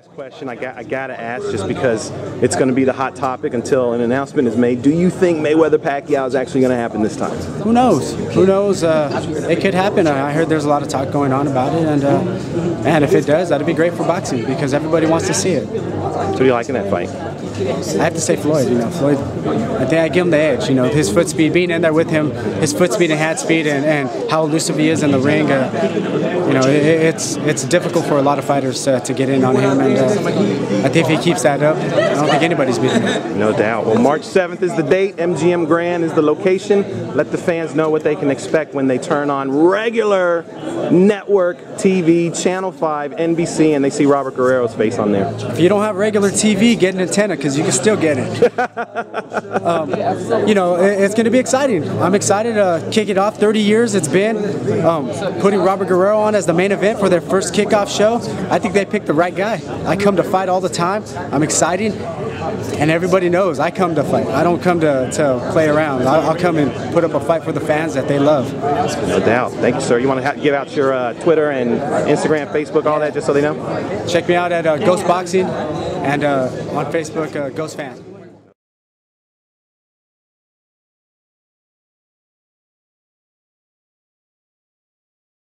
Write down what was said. Last question I gotta ask, just because it's going to be the hot topic until an announcement is made. Do you think Mayweather Pacquiao is actually going to happen this time? Who knows? Who knows? It could happen. I heard there's a lot of talk going on about it, and if it does, that'd be great for boxing because everybody wants to see it. So do you like in that fight? I have to say Floyd. You know, Floyd. I think I give him the edge. You know, his foot speed, being in there with him, his foot speed and hand speed, and how elusive he is in the ring. You know, it's difficult for a lot of fighters to get in on him. And I think if he keeps that up, I don't think anybody's beating him. No doubt. Well, March 7th is the date. MGM Grand is the location. Let the fans know what they can expect when they turn on regular network TV, Channel 5, NBC, and they see Robert Guerrero's face on there. If you don't have regular TV, get an antenna because you can still get it. You know, it's going to be exciting. I'm excited to kick it off. 30 years it's been. Putting Robert Guerrero on as the main event for their first kickoff show. I think they picked the right guy. I come to fight all the time. I'm excited, and everybody knows I come to fight. I don't come to play around. I'll come and put up a fight for the fans that they love. No doubt. Thank you, sir. You want to give out your Twitter and Instagram, Facebook, all that, just so they know? Check me out at Ghost Boxing and on Facebook, Ghost Fan.